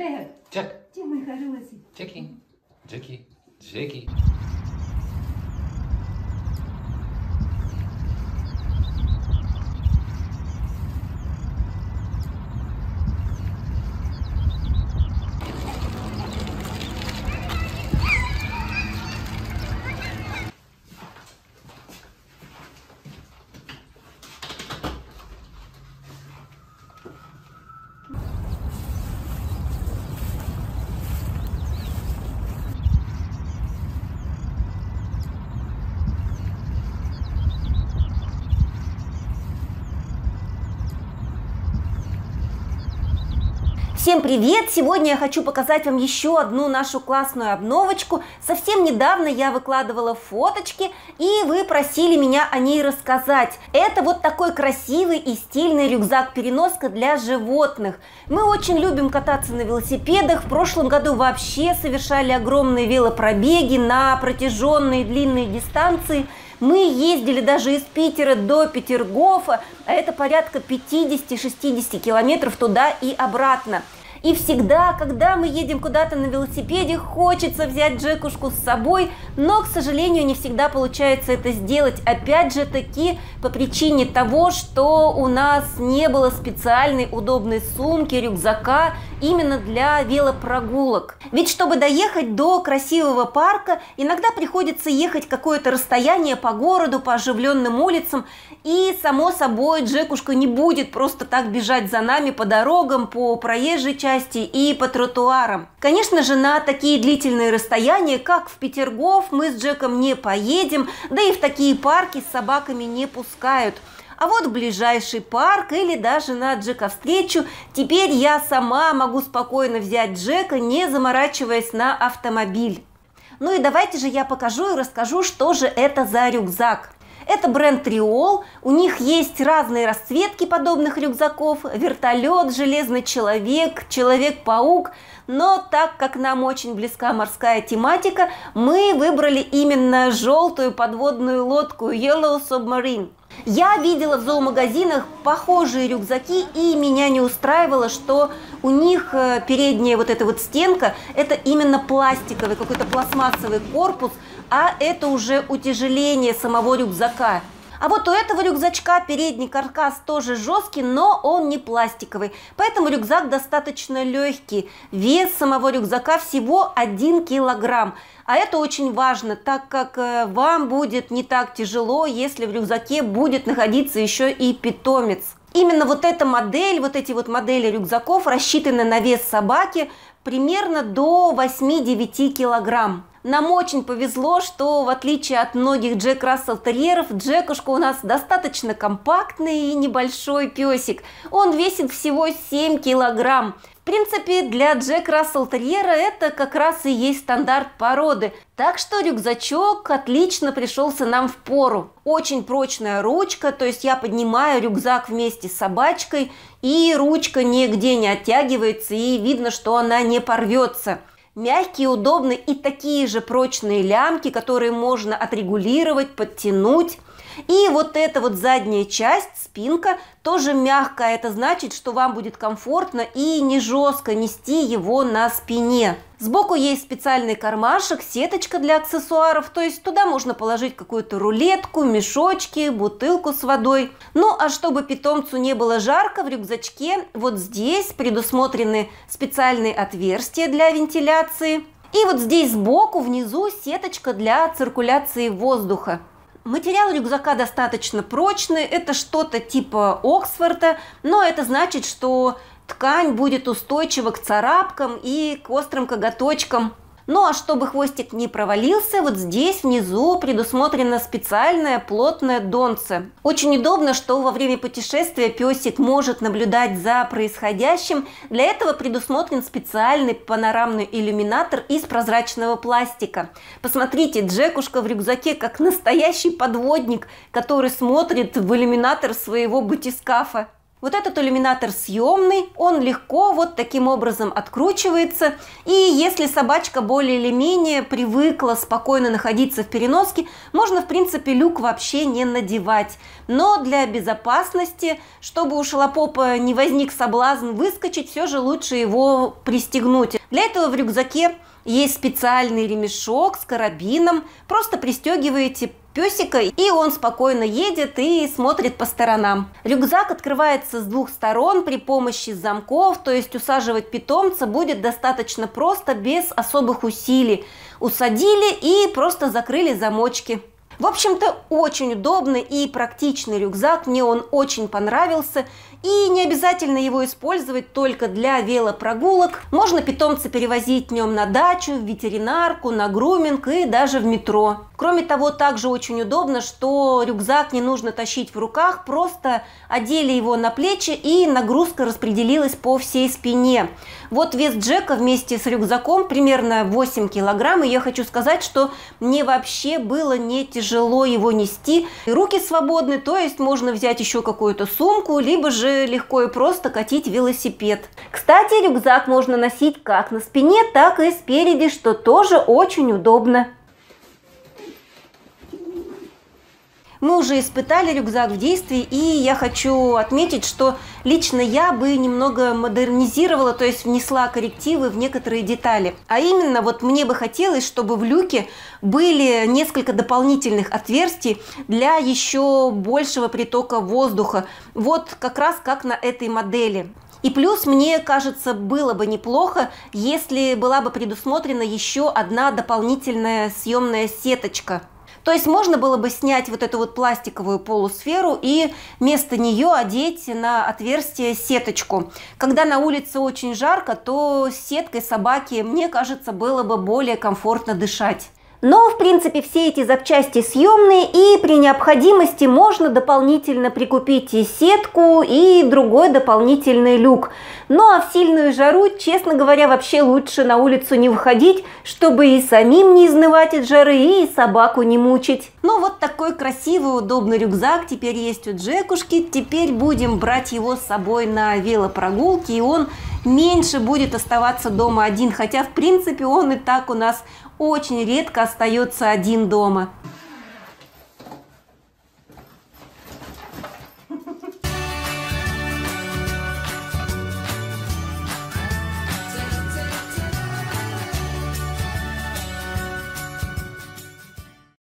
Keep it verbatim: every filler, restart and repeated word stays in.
Джек! Джек! Где мои хорошие? Джеки! Джеки! Джеки! Всем привет! Сегодня я хочу показать вам еще одну нашу классную обновочку. Совсем недавно я выкладывала фоточки, и вы просили меня о ней рассказать. Это вот такой красивый и стильный рюкзак-переноска для животных. Мы очень любим кататься на велосипедах. В прошлом году вообще совершали огромные велопробеги на протяженные длинные дистанции. Мы ездили даже из Питера до Петергофа, а это порядка пятидесяти-шестидесяти километров туда и обратно. И всегда, когда мы едем куда-то на велосипеде, хочется взять Джекушку с собой, но, к сожалению, не всегда получается это сделать. Опять же таки, по причине того, что у нас не было специальной удобной сумки, рюкзака именно для велопрогулок. Ведь, чтобы доехать до красивого парка, иногда приходится ехать какое-то расстояние по городу, по оживленным улицам, и, само собой, Джекушка не будет просто так бежать за нами по дорогам, по проезжей части, и по тротуарам. Конечно же, на такие длительные расстояния, как в Петергоф, мы с Джеком не поедем, да и в такие парки с собаками не пускают. А вот в ближайший парк или даже на Джека встречу теперь я сама могу спокойно взять Джека, не заморачиваясь на автомобиль. Ну и давайте же я покажу и расскажу, что же это за рюкзак. Это бренд Триол, у них есть разные расцветки подобных рюкзаков, вертолет, железный человек, человек-паук, но так как нам очень близка морская тематика, мы выбрали именно желтую подводную лодку Yellow Submarine. Я видела в зоомагазинах похожие рюкзаки, и меня не устраивало, что у них передняя вот эта вот стенка, это именно пластиковый, какой-то пластмассовый корпус, а это уже утяжеление самого рюкзака. А вот у этого рюкзачка передний каркас тоже жесткий, но он не пластиковый, поэтому рюкзак достаточно легкий. Вес самого рюкзака всего один килограмм, а это очень важно, так как вам будет не так тяжело, если в рюкзаке будет находиться еще и питомец. Именно вот эта модель, вот эти вот модели рюкзаков рассчитаны на вес собаки примерно до восьми-девяти килограмм. Нам очень повезло, что в отличие от многих Джек Рассел Терьеров, Джекушка у нас достаточно компактный и небольшой песик. Он весит всего семь килограмм. В принципе, для Джек Рассел Терьера это как раз и есть стандарт породы. Так что рюкзачок отлично пришелся нам в пору. Очень прочная ручка, то есть я поднимаю рюкзак вместе с собачкой, и ручка нигде не оттягивается, и видно, что она не порвется. Мягкие, удобные и такие же прочные лямки, которые можно отрегулировать, подтянуть. И вот эта вот задняя часть, спинка, тоже мягкая. Это значит, что вам будет комфортно и не жестко нести его на спине. Сбоку есть специальный кармашек, сеточка для аксессуаров, то есть туда можно положить какую-то рулетку, мешочки, бутылку с водой. Ну а чтобы питомцу не было жарко, в рюкзачке вот здесь предусмотрены специальные отверстия для вентиляции. И вот здесь сбоку внизу сеточка для циркуляции воздуха. Материал рюкзака достаточно прочный, это что-то типа Оксфорда, но это значит, что ткань будет устойчива к царапкам и к острым коготочкам. Ну а чтобы хвостик не провалился, вот здесь внизу предусмотрено специальное плотное донце. Очень удобно, что во время путешествия песик может наблюдать за происходящим. Для этого предусмотрен специальный панорамный иллюминатор из прозрачного пластика. Посмотрите, Джекушка в рюкзаке как настоящий подводник, который смотрит в иллюминатор своего батискафа. Вот этот иллюминатор съемный, он легко вот таким образом откручивается. И если собачка более или менее привыкла спокойно находиться в переноске, можно в принципе люк вообще не надевать. Но для безопасности, чтобы у шалопопа не возник соблазн выскочить, все же лучше его пристегнуть. Для этого в рюкзаке есть специальный ремешок с карабином. Просто пристегиваете песика, и он спокойно едет и смотрит по сторонам. Рюкзак открывается с двух сторон при помощи замков, то есть усаживать питомца будет достаточно просто, без особых усилий. Усадили и просто закрыли замочки. В общем-то, очень удобный и практичный рюкзак, мне он очень понравился. И не обязательно его использовать только для велопрогулок. Можно питомца перевозить в нем на дачу, в ветеринарку, на груминг и даже в метро. Кроме того, также очень удобно, что рюкзак не нужно тащить в руках, просто одели его на плечи и нагрузка распределилась по всей спине. Вот вес Джека вместе с рюкзаком примерно восемь килограмм, и я хочу сказать, что мне вообще было не тяжело его нести. И руки свободны, то есть можно взять еще какую-то сумку, либо же легко и просто катить велосипед. Кстати, рюкзак можно носить как на спине, так и спереди, что тоже очень удобно. Мы уже испытали рюкзак в действии, и я хочу отметить, что лично я бы немного модернизировала, то есть внесла коррективы в некоторые детали. А именно, вот мне бы хотелось, чтобы в люке были несколько дополнительных отверстий для еще большего притока воздуха. Вот как раз как на этой модели. И плюс, мне кажется, было бы неплохо, если была бы предусмотрена еще одна дополнительная съемная сеточка. То есть можно было бы снять вот эту вот пластиковую полусферу и вместо нее одеть на отверстие сеточку. Когда на улице очень жарко, то с сеткой собаки, мне кажется, было бы более комфортно дышать. Но, в принципе, все эти запчасти съемные, и при необходимости можно дополнительно прикупить и сетку, и другой дополнительный люк. Ну а в сильную жару, честно говоря, вообще лучше на улицу не выходить, чтобы и самим не изнывать от жары, и собаку не мучить. Ну вот такой красивый, удобный рюкзак теперь есть у Джекушки. Теперь будем брать его с собой на велопрогулки, и он меньше будет оставаться дома один. Хотя, в принципе, он и так у нас очень редко остается один дома.